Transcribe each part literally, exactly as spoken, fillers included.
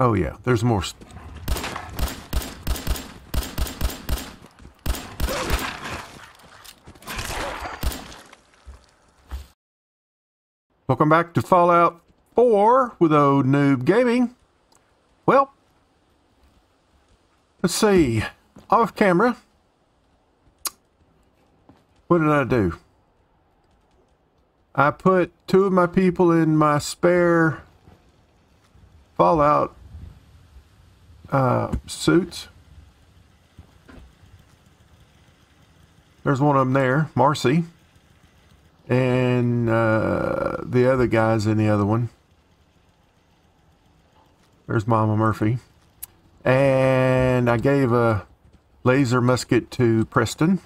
Oh yeah, there's more. Welcome back to Fallout four with Old Noob Gaming. Well, let's see. Off camera. What did I do? I put two of my people in my spare Fallout uh, suits. There's one of them there, Marcy. And uh, the other guy's in the other one. There's Mama Murphy. And I gave a laser musket to Preston.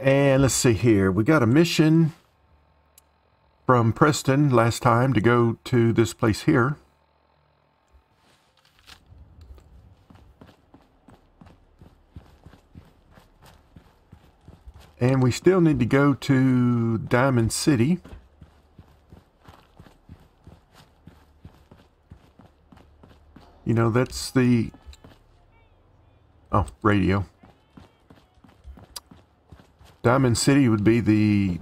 And let's see here. We got a mission from Preston last time to go to this place here. And we still need to go to Diamond City. You know, that's the... Oh, radio. Diamond City would be the...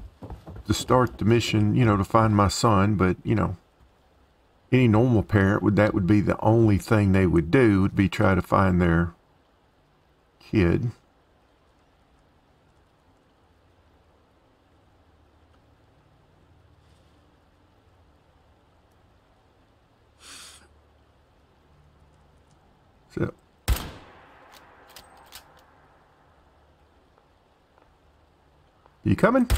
to start the mission, you know, to find my son, but, you know, any normal parent, would that would be the only thing they would do, would be try to find their kid. So, you coming?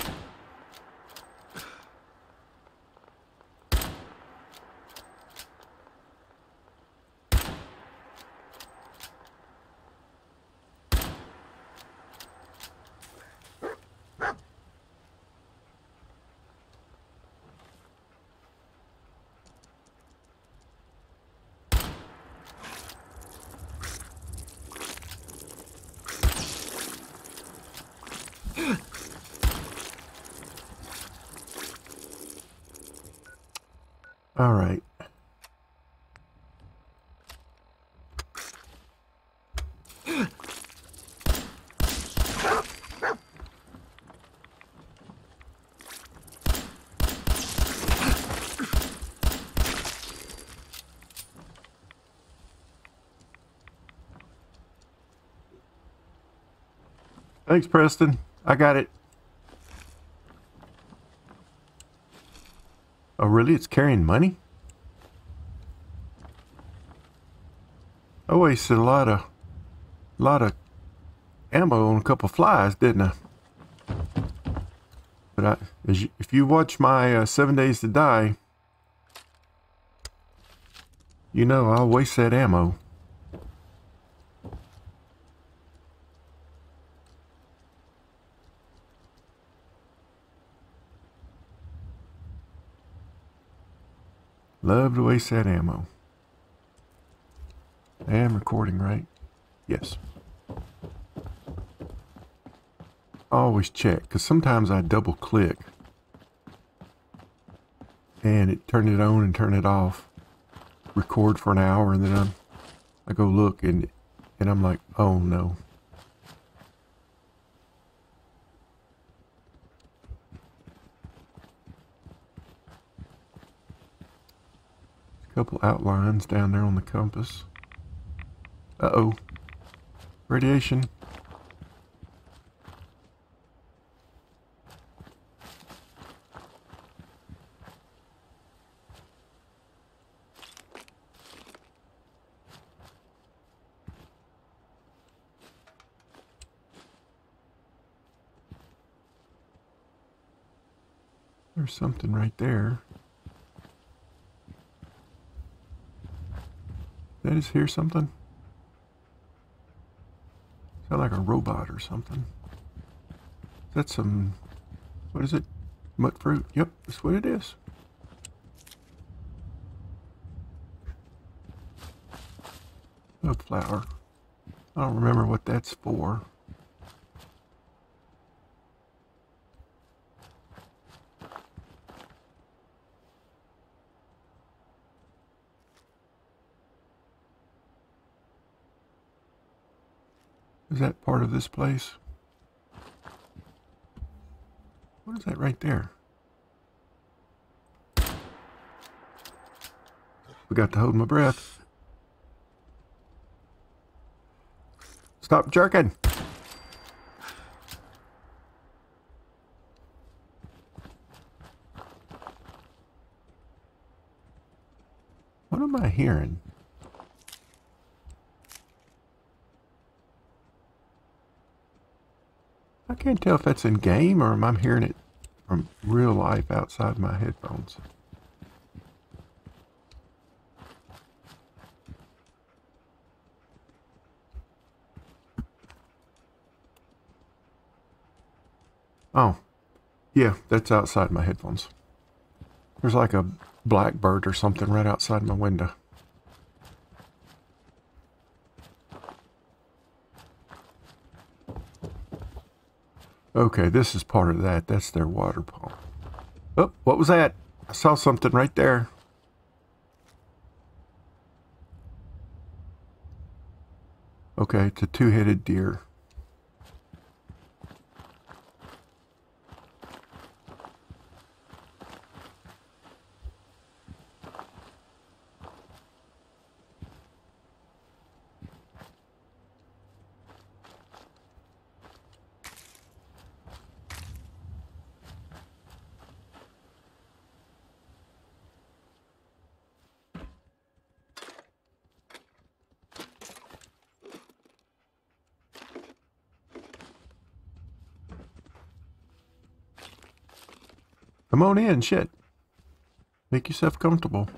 All right. Thanks, Preston. I got it. Oh, really? It's carrying money? I wasted a lot of, a lot of ammo on a couple of flies, didn't I? But I, as you, if you watch my uh, Seven Days to Die, you know I'll waste that ammo. Love to waste that ammo. I am recording, right? Yes. Always check, because sometimes I double click and it turned it on and turn it off. Record for an hour and then I'm, I go look and and I'm like, oh no. Couple outlines down there on the compass. Uh-oh. Radiation. There's something right there. Did I just hear something? Sound like a robot or something. Is that some, what is it? Mutt fruit? Yep, that's what it is. A flower. I don't remember what that's for. Is that part of this place? What is that right there? Forgot to hold my breath. Stop jerking! What am I hearing? I can't tell if that's in game or am I hearing it from real life outside my headphones. Oh, yeah, that's outside my headphones. There's like a blackbird or something right outside my window. Okay, this is part of that. That's their water pump. Oh, what was that? I saw something right there. Okay, it's a two-headed deer. Come on in, shit. Make yourself comfortable.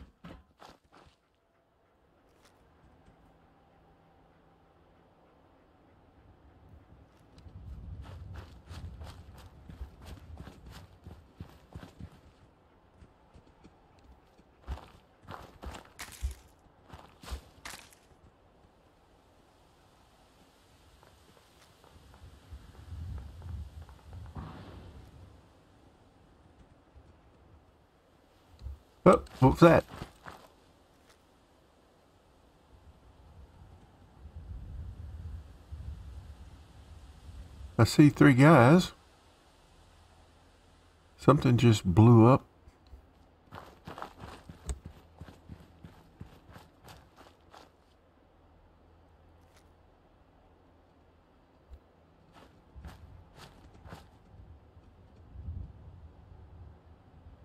Oh, what was that? I see three guys. Something just blew up.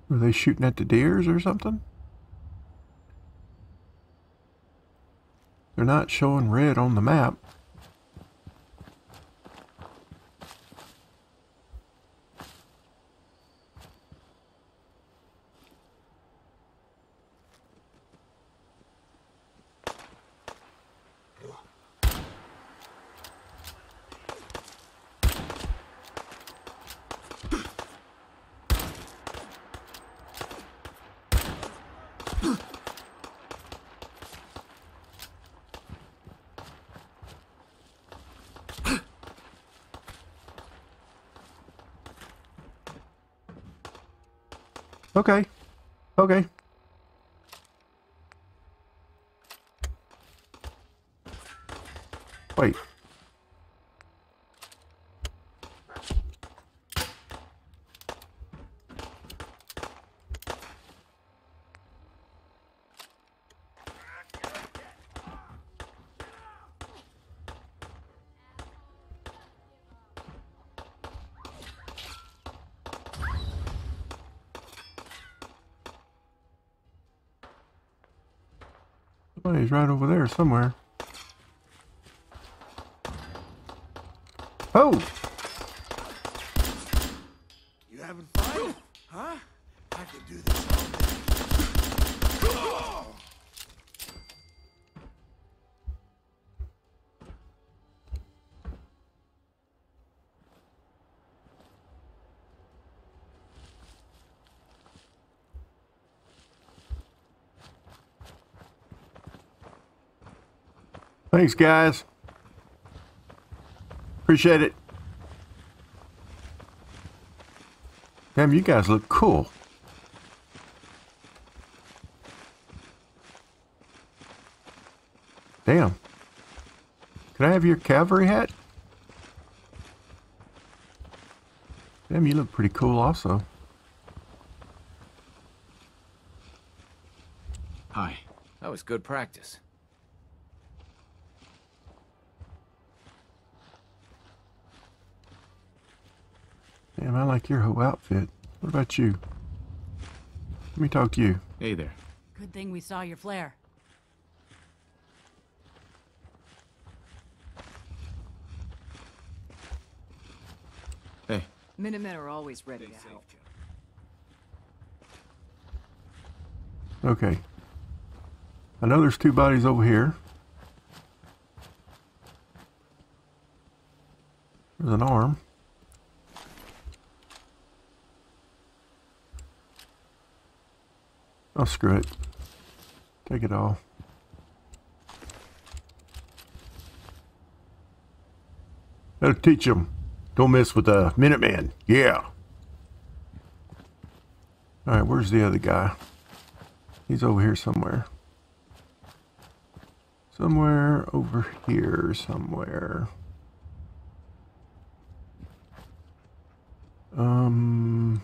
Were they shooting at the deers or something? They're not showing red on the map. Okay, okay. Wait. He's right over there somewhere. Oh! You having fun? Huh? I can do this all day. Oh! Thanks, guys. Appreciate it. Damn, you guys look cool. Damn. Can I have your cavalry hat? Damn, you look pretty cool also. Hi. That was good practice. Damn, I like your whole outfit. What about you? Let me talk to you. Hey there. Good thing we saw your flare. Hey. Minutemen are always ready to help. Okay. I know there's two bodies over here. There's an arm. Oh, screw it. Take it all. That'll teach him. Don't mess with the Minuteman. Yeah. Alright, where's the other guy? He's over here somewhere. Somewhere over here, somewhere. Um...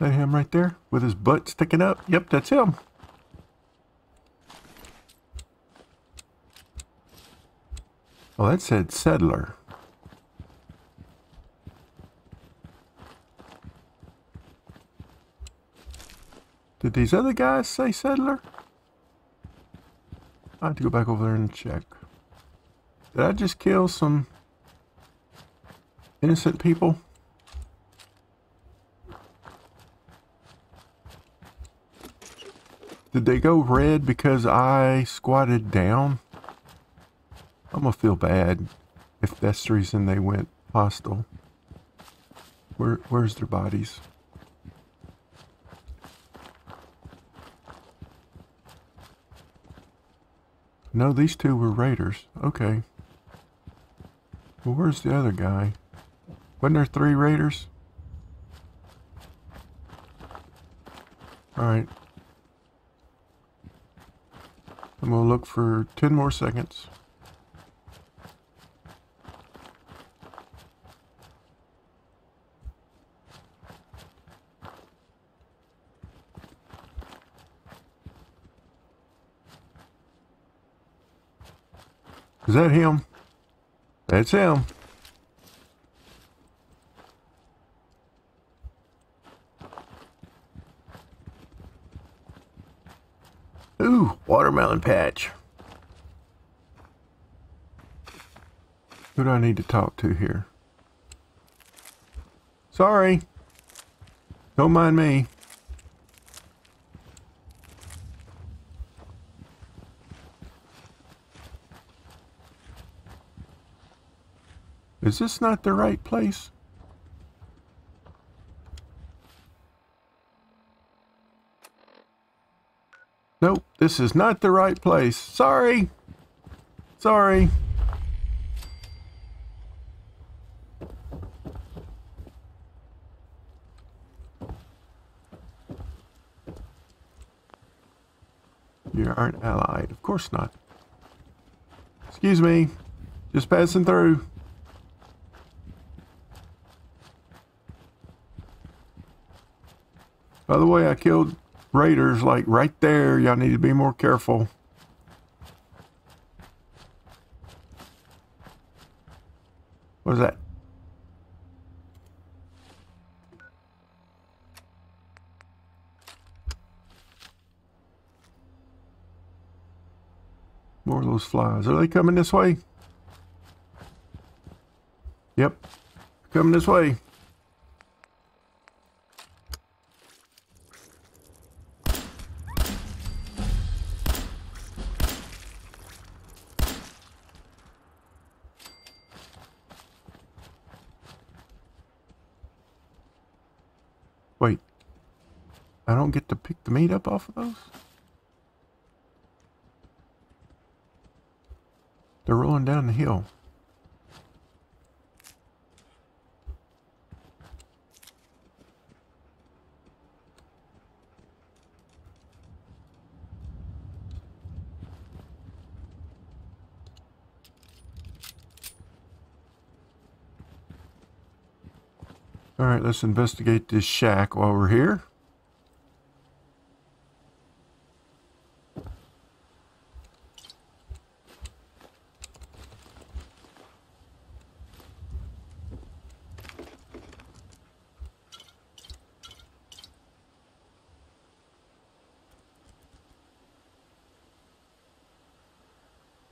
That him right there with his butt sticking up? Yep, that's him. Oh, that said settler. Did these other guys say settler? I have to go back over there and check. Did I just kill some innocent people? Did they go red because I squatted down? I'm gonna feel bad if that's the reason they went hostile. Where, where's their bodies? No, these two were raiders. Okay. Well, where's the other guy? Wasn't there three raiders? Alright. I'm going to look for ten more seconds. Is that him? That's him. Ooh, watermelon patch. Who do I need to talk to here? Sorry. Don't mind me. Is this not the right place? Nope, this is not the right place. Sorry. Sorry. You aren't allied. Of course not. Excuse me. Just passing through. By the way, I killed raiders like right there. Y'all need to be more careful. What is that? More of those flies. Are they coming this way? Yep. Coming this way. I don't get to pick the meat up off of those? They're rolling down the hill. All right, let's investigate this shack while we're here.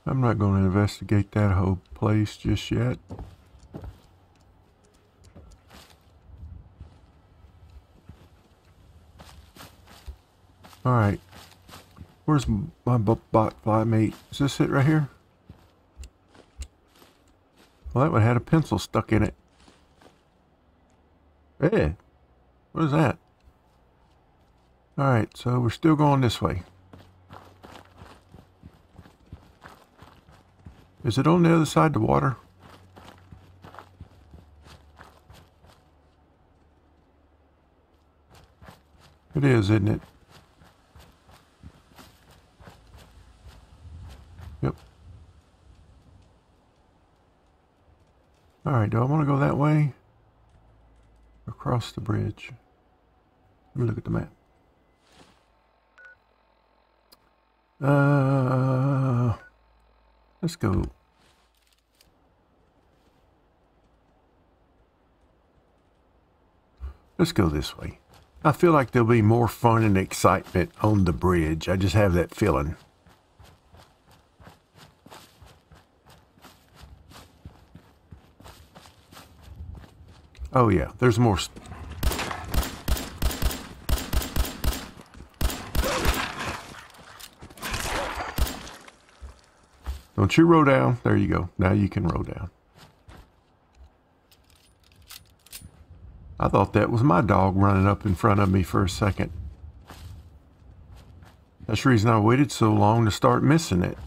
I'm not going to investigate that whole place just yet. Alright, where's my bot fly mate? Is this it right here? Well, that one had a pencil stuck in it. Hey, what is that? Alright, so we're still going this way. Is it on the other side of the water? It is, isn't it? Alright, do I want to go that way? Across the bridge. Let me look at the map. Uh, let's go. Let's go this way. I feel like there'll be more fun and excitement on the bridge. I just have that feeling. Oh yeah, there's more. Don't you roll down. There you go. Now you can roll down. I thought that was my dog running up in front of me for a second. That's the reason I waited so long to start missing it.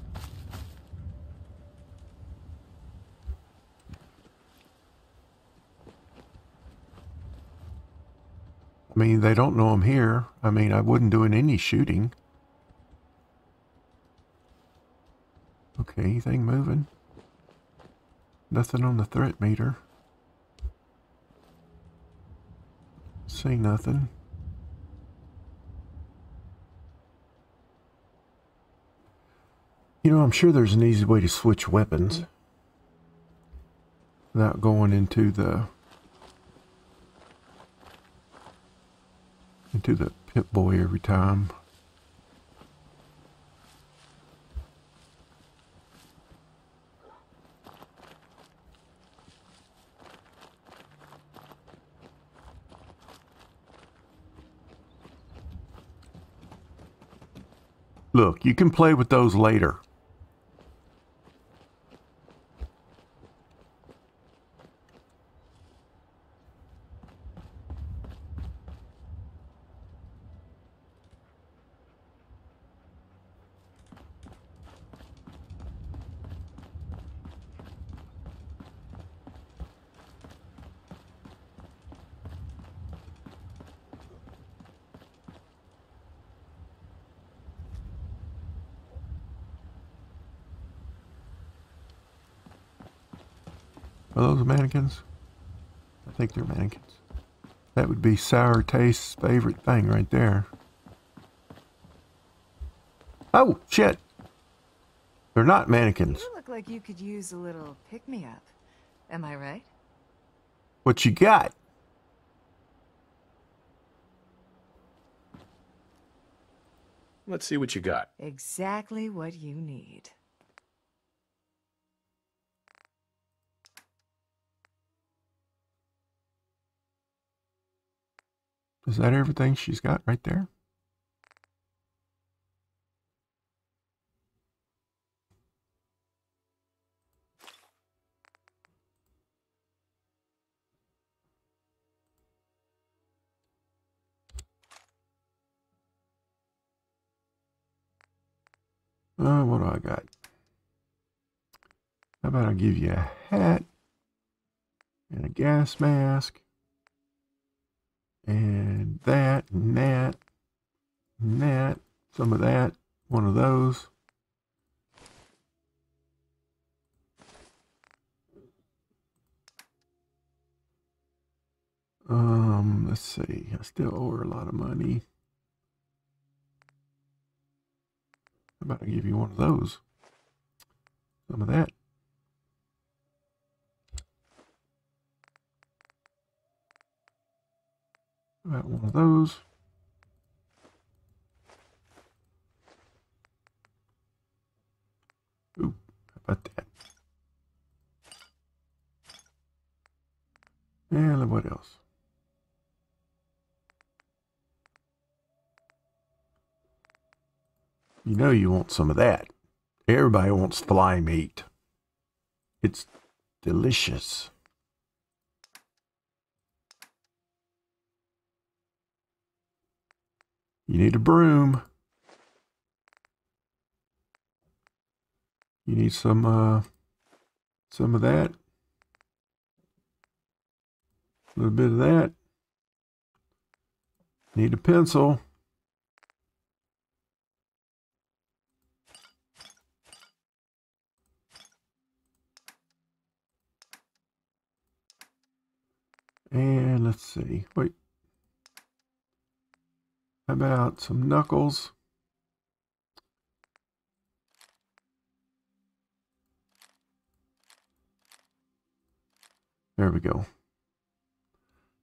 I mean, they don't know I'm here. I mean, I wasn't doing any shooting. Okay, anything moving? Nothing on the threat meter. See nothing. You know, I'm sure there's an easy way to switch weapons without going into the into the Pip Boy every time. Look, you can play with those later. Are those mannequins? I think they're mannequins. That would be Sour Taste's favorite thing right there. Oh, shit! They're not mannequins. You look like you could use a little pick-me-up. Am I right? What you got? Let's see what you got. Exactly what you need. Is that everything she's got right there? Uh, what do I got? How about I give you a hat and a gas mask and that and that and that, some of that, one of those. Um, let's see, I still owe her a lot of money. I'm about to give you one of those. Some of that. About one of those. Ooh, how about that? And what else? You know you want some of that. Everybody wants fly meat. It's delicious. You need a broom. You need some, uh, some of that. A little bit of that. Need a pencil. And let's see, wait, how about some knuckles? There we go.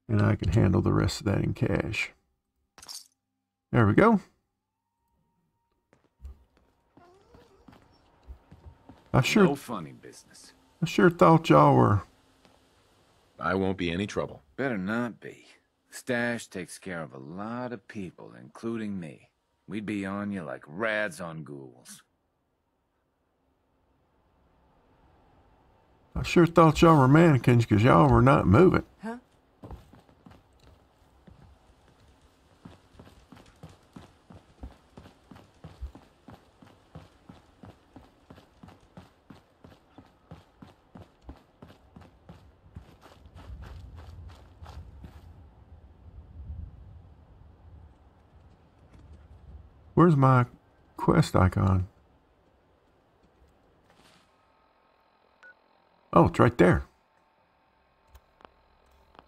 And I can handle the rest of that in cash. There we go. I sure, no funny business. I sure thought y'all were... I won't be any trouble. Better not be. Stash takes care of a lot of people, including me. We'd be on you like rats on ghouls. I sure thought y'all were mannequins because y'all were not moving. Huh? Where's my quest icon? Oh, it's right there.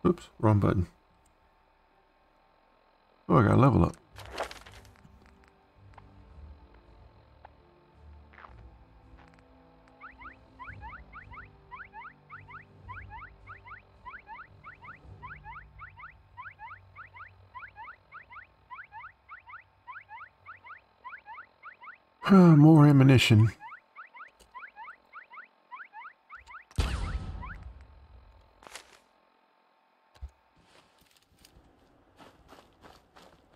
Oops, wrong button. Oh, I gotta level up. More ammunition.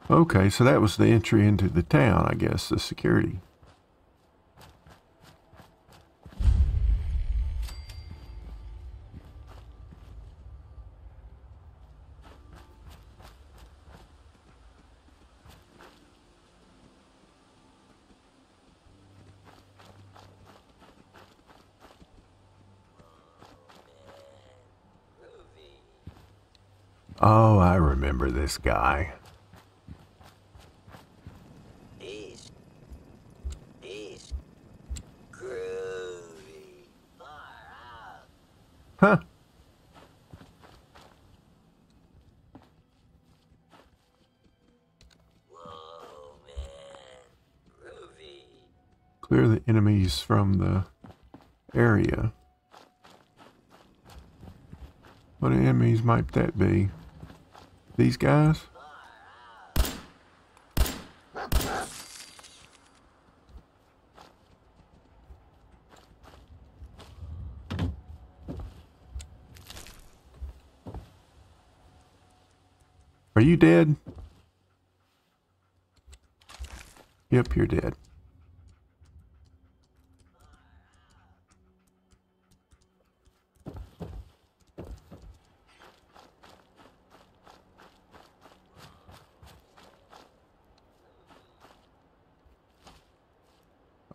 Okay, so that was the entry into the town, I guess, the security. Oh, I remember this guy. He's, he's groovy far out. Huh. Whoa, man. Groovy. Clear the enemies from the area. What enemies might that be? These guys? Are you dead? Yep, you're dead.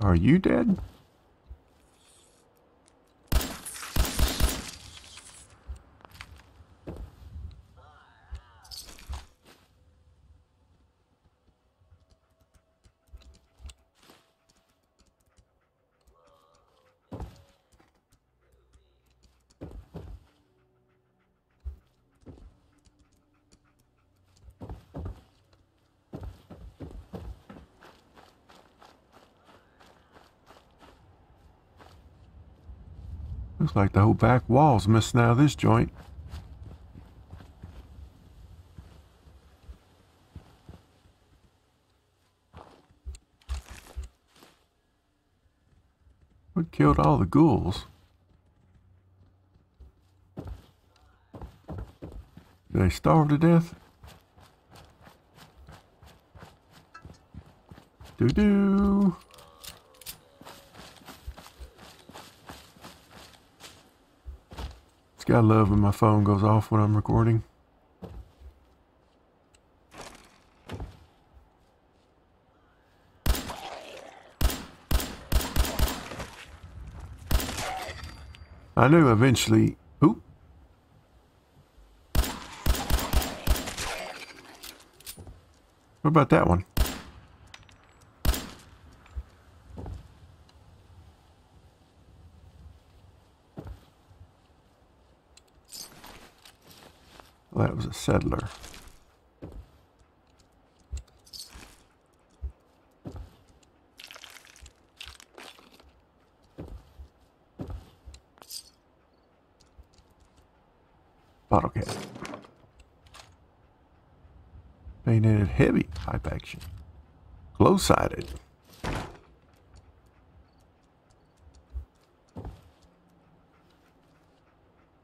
Are you dead? Looks like the whole back wall's missing out of this joint. What killed all the ghouls? Did they starve to death? Doo-doo! I love when my phone goes off when I'm recording. I knew eventually. Oop. What about that one? That was a settler. Bottle cap. Painted heavy pipe action. Close-sided.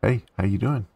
Hey, how you doing?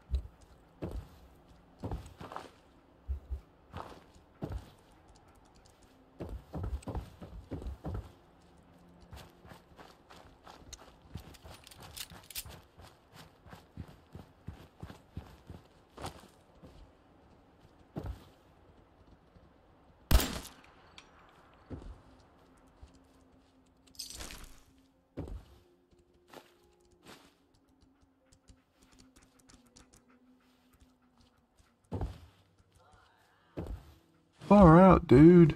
Far out, dude.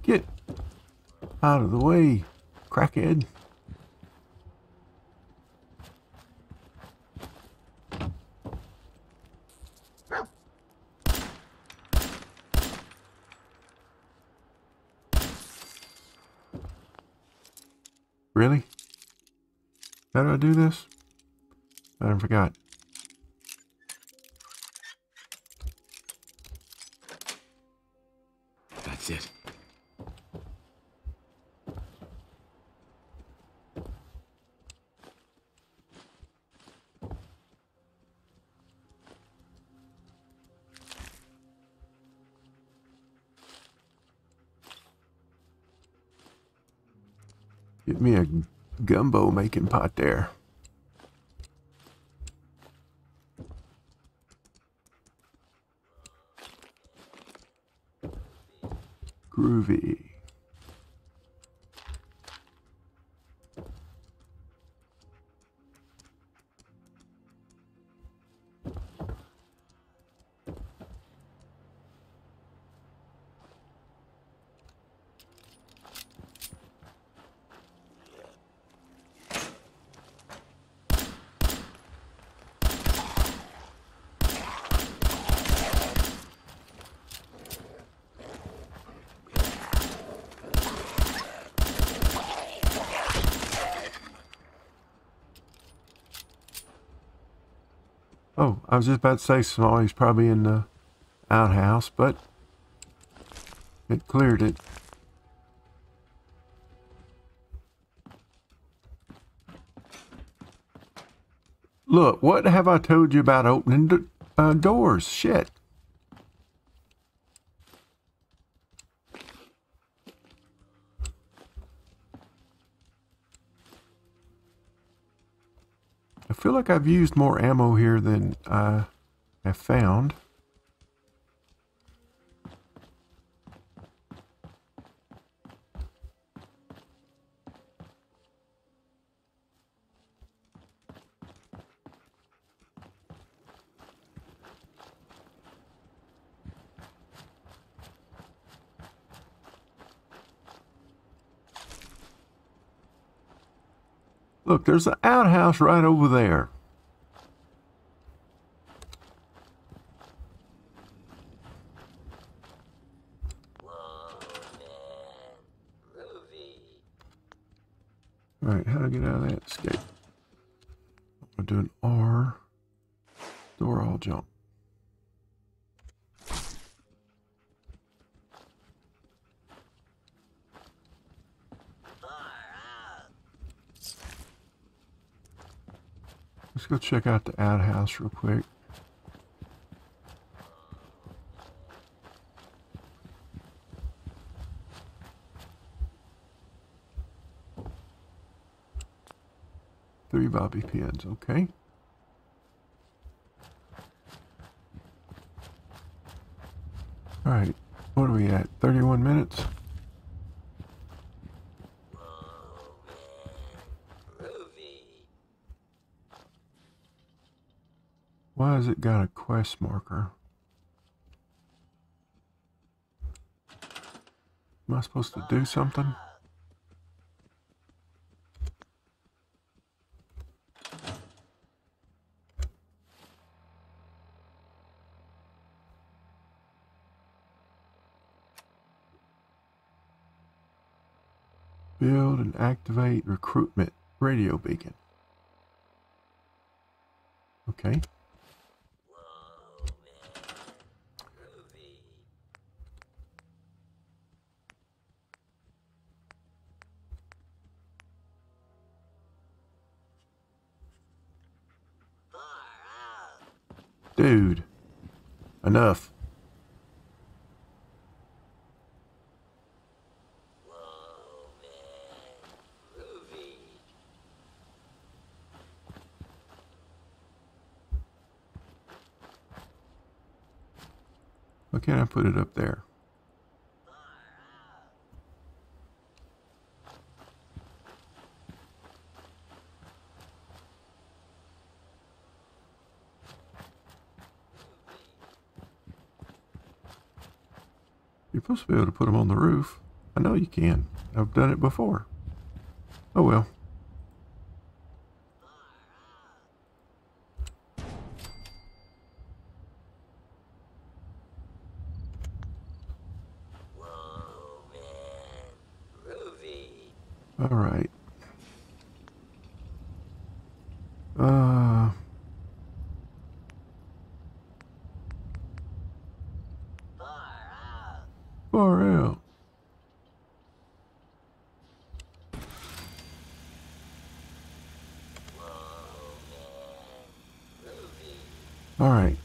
Get out of the way, crackhead. Really? How do I do this? I forgot. It. Get me a gumbo making pot there. Groovy. Oh, I was just about to say Smalley's probably in the outhouse, but it cleared it. Look, what have I told you about opening do uh, doors? Shit. I feel like I've used more ammo here than I have found. Look, there's an outhouse right over there. All right, how do I get out of that? Escape. I'm going to do an R. Door, I'll jump. Let's go check out the outhouse real quick. Three bobby pins, okay. All right, what are we at? thirty-one minutes? Why has it got a quest marker? Am I supposed to do something? Build and activate recruitment radio beacon. Okay. Dude, enough. Why can't I put it up there? You're supposed to be able to put them on the roof. I know you can. I've done it before. Oh well. Alright. Uh, far out. Alright.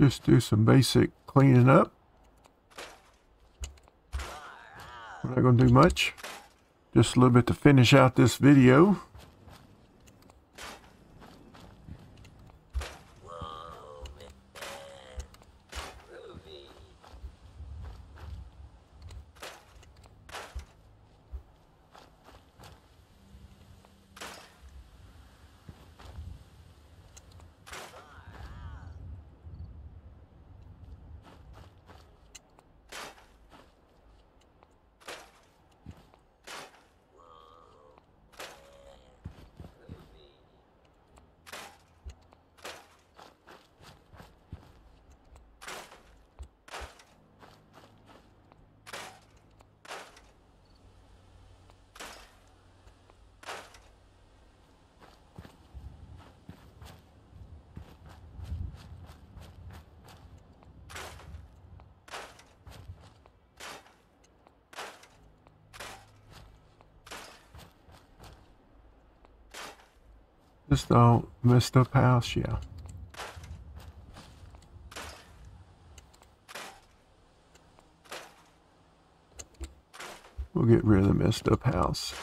Just do some basic cleaning up. We're not going to do much. Just a little bit to finish out this video. This don't messed up house, yeah. We'll get rid of the messed up house.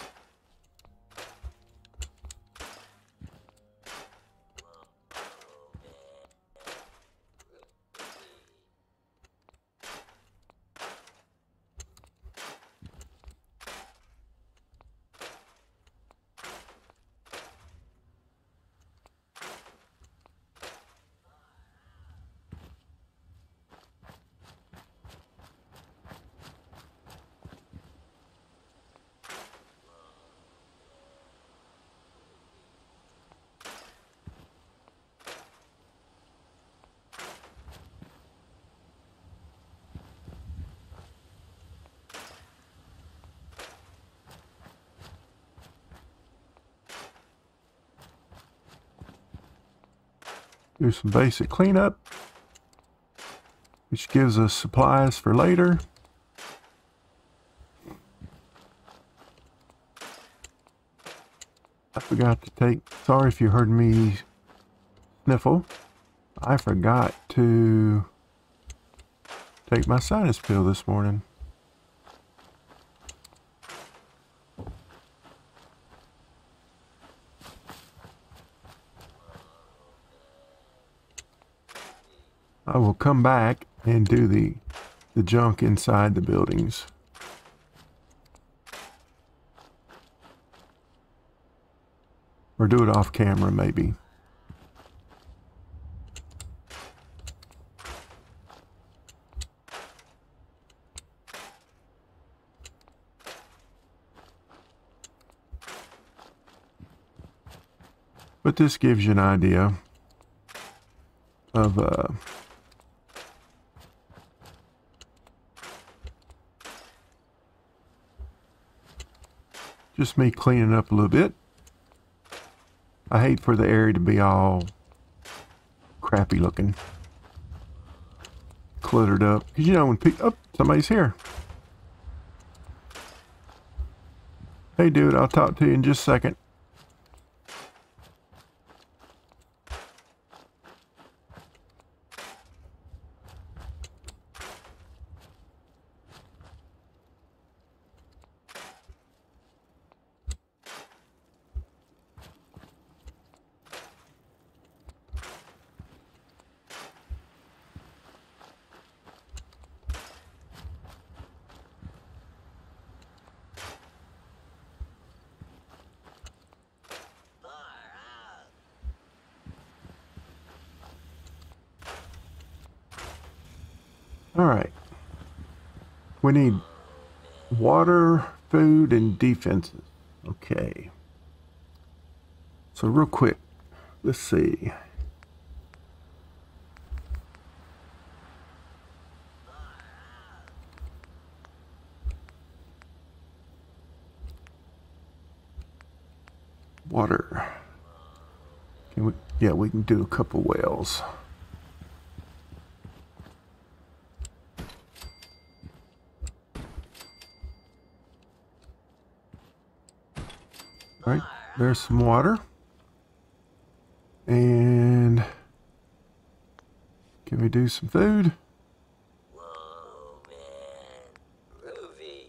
Do some basic cleanup, which gives us supplies for later. I forgot to take, sorry if you heard me sniffle, I forgot to take my sinus pill this morning. I will come back and do the, the junk inside the buildings. Or do it off camera, maybe. But this gives you an idea of... Uh, Just me cleaning up a little bit. I hate for the area to be all crappy looking, cluttered up. Because you know when people, oh, somebody's here. Hey dude, I'll talk to you in just a second. Alright, we need water, food, and defenses. Okay, so real quick, let's see. Water. Can we, yeah, we can do a couple wells. All right, there's some water, and can we do some food? Whoa, man. Groovy.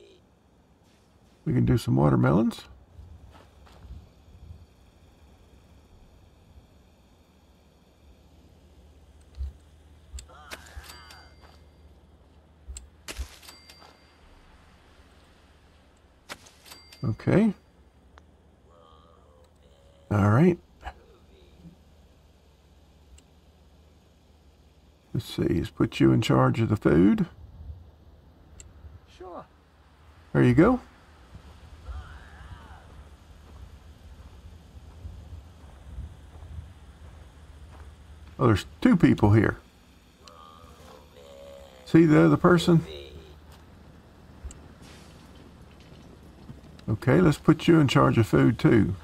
We can do some watermelons. Okay. All right. Let's see. Let's put you in charge of the food. Sure. There you go. Oh, there's two people here. See the other person? Okay, let's put you in charge of food too.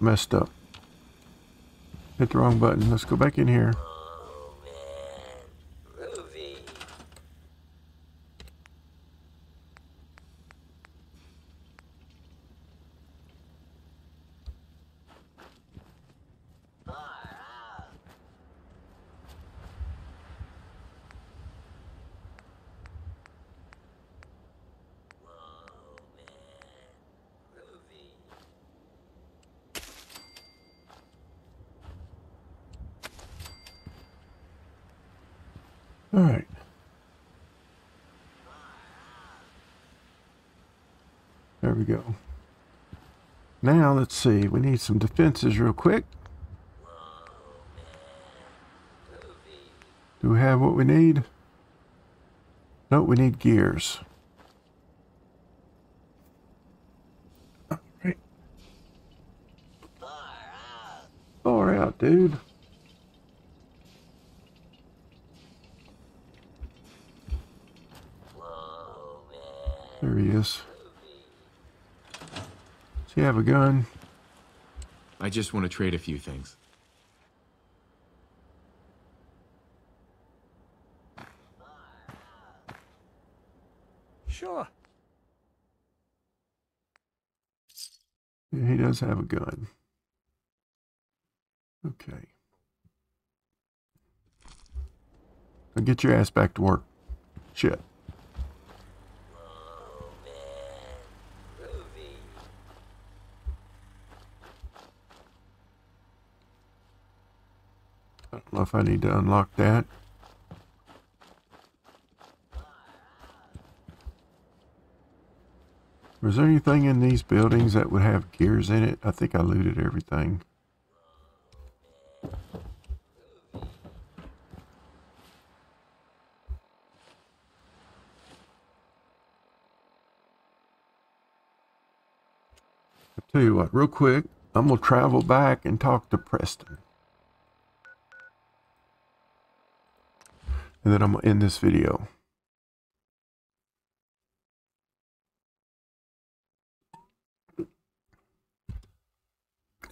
messed up. Hit the wrong button. Let's go back in here. All right. There we go. Now, let's see. We need some defenses real quick. Do we have what we need? No, we need gears. All right. Far out, dude. There he is. Does he have a gun? I just want to trade a few things. Sure. Yeah, he does have a gun. Okay. Now get your ass back to work. Shit. I don't know if I need to unlock that. Was there anything in these buildings that would have gears in it? I think I looted everything. I'll tell you what, real quick, I'm going to travel back and talk to Preston. And then I'm going to end this video.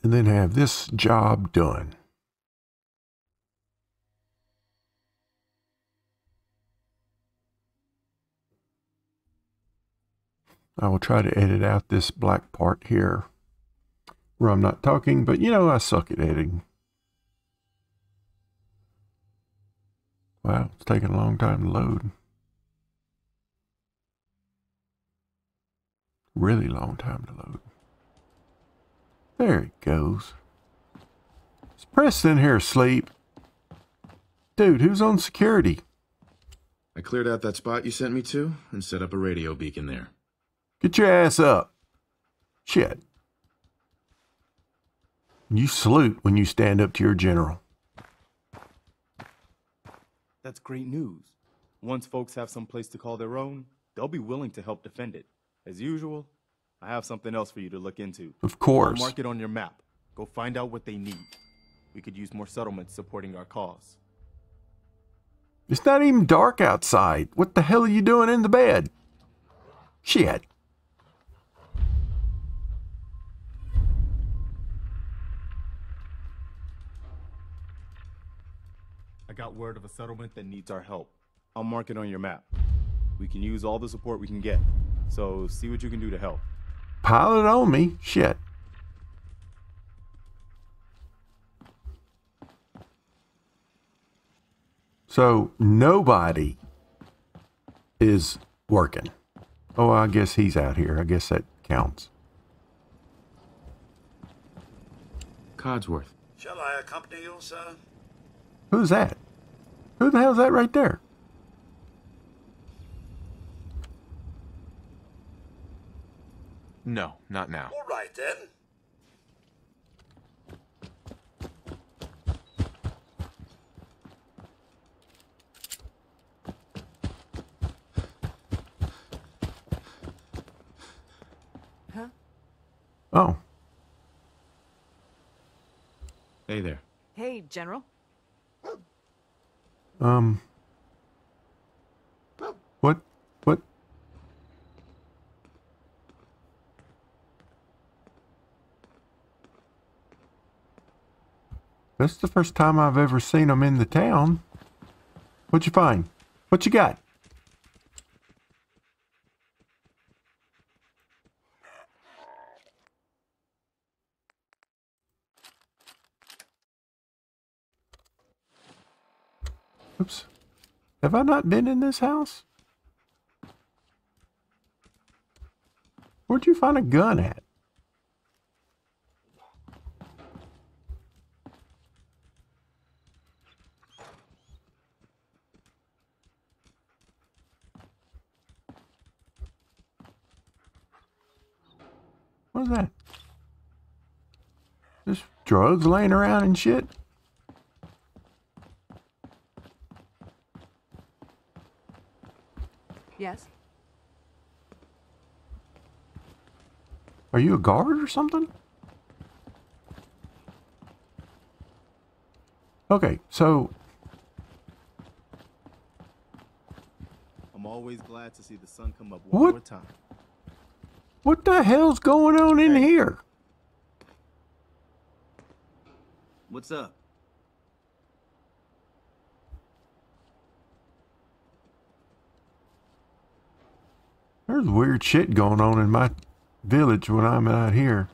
And then have this job done. I will try to edit out this black part here where I'm not talking, but you know, I suck at editing. Wow, it's taking a long time to load. Really long time to load. There it goes. Is Preston here asleep? Dude, who's on security? I cleared out that spot you sent me to and set up a radio beacon there. Get your ass up. Shit. You salute when you stand up to your general. That's great news. Once folks have some place to call their own, they'll be willing to help defend it. As usual, I have something else for you to look into. Of course. Mark it on your map. Go find out what they need. We could use more settlements supporting our cause. It's not even dark outside. What the hell are you doing in the bed? Shit. Got word of a settlement that needs our help. I'll mark it on your map. We can use all the support we can get, so see what you can do to help. Pile it on me. Shit. So nobody is working. Oh, I guess he's out here. I guess that counts. Codsworth. Shall I accompany you, sir? Who's that? Who the hell's that right there? No, not now. All right, then. Huh? Oh. Hey there. Hey, General. Um, what, what? This is the first time I've ever seen them in the town. What'd you find? What you got? Oops. Have I not been in this house? Where'd you find a gun at? What's that? Just drugs laying around and shit? Yes. Are you a guard or something? Okay, so I'm always glad to see the sun come up one what? more time. What the hell's going on hey. in here? What's up? There's weird shit going on in my village when I'm out here.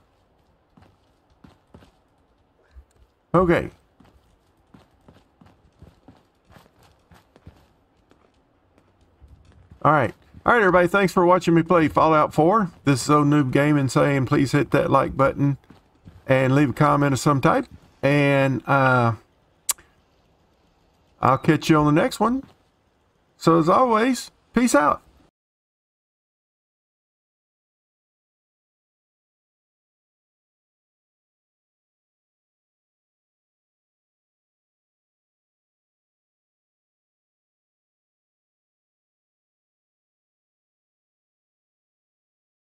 Okay. All right. All right, everybody. Thanks for watching me play Fallout four. This is Old Noob Gaming saying, please hit that like button and leave a comment of some type. And uh, I'll catch you on the next one. So as always, peace out.